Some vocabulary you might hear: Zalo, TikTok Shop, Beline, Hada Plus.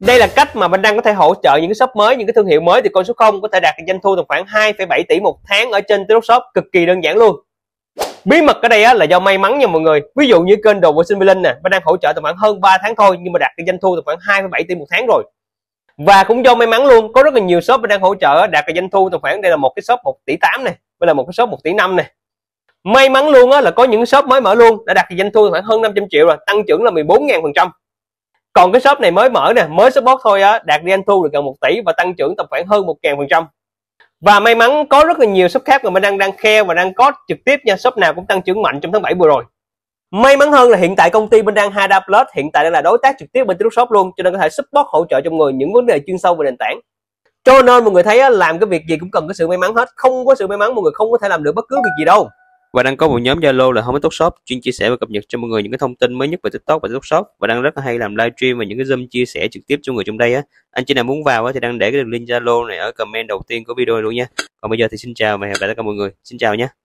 Đây là cách mà Beline có thể hỗ trợ những cái shop mới, những cái thương hiệu mới từ con số 0 có thể đạt được doanh thu tầm khoảng 2,7 tỷ một tháng ở trên TikTok Shop, cực kỳ đơn giản luôn. Bí mật ở đây á, là do may mắn nha mọi người. Ví dụ như kênh đồ vệ sinh Beline nè, Beline hỗ trợ tầm khoảng hơn 3 tháng thôi nhưng mà đạt được doanh thu tầm khoảng 2,7 tỷ một tháng rồi. Và cũng do may mắn luôn, có rất là nhiều shop Beline hỗ trợ đạt được doanh thu tầm khoảng, đây là một cái shop 1 tỷ 8 này, đây là một cái shop 1 tỷ 5 này. May mắn luôn á, là có những shop mới mở luôn đã đạt được doanh thu khoảng hơn 500 triệu rồi, tăng trưởng là 14.000%. Còn cái shop này mới mở nè, mới shop box thôi á, đạt doanh thu được gần 1 tỷ và tăng trưởng tầm khoảng hơn 1.000%. Và may mắn có rất là nhiều shop khác mà mình đang khe và đang code trực tiếp nha, shop nào cũng tăng trưởng mạnh trong tháng 7 vừa rồi. May mắn hơn là hiện tại công ty bên đang Hada Plus hiện tại đang là đối tác trực tiếp bên TikTok Shop luôn, cho nên có thể support hỗ trợ cho người những vấn đề chuyên sâu về nền tảng. Cho nên mọi người thấy á, làm cái việc gì cũng cần có sự may mắn hết, không có sự may mắn mọi người không có thể làm được bất cứ việc gì đâu. Và đang có một nhóm Zalo là TikTok Shop chuyên chia sẻ và cập nhật cho mọi người những cái thông tin mới nhất về TikTok và TikTok Shop, và đang rất là hay làm livestream và những cái Zoom chia sẻ trực tiếp cho người trong đây á. Anh chị nào muốn vào á thì đang để cái đường link Zalo này ở comment đầu tiên của video này luôn nha. Còn bây giờ thì xin chào và hẹn gặp lại tất cả mọi người. Xin chào nha.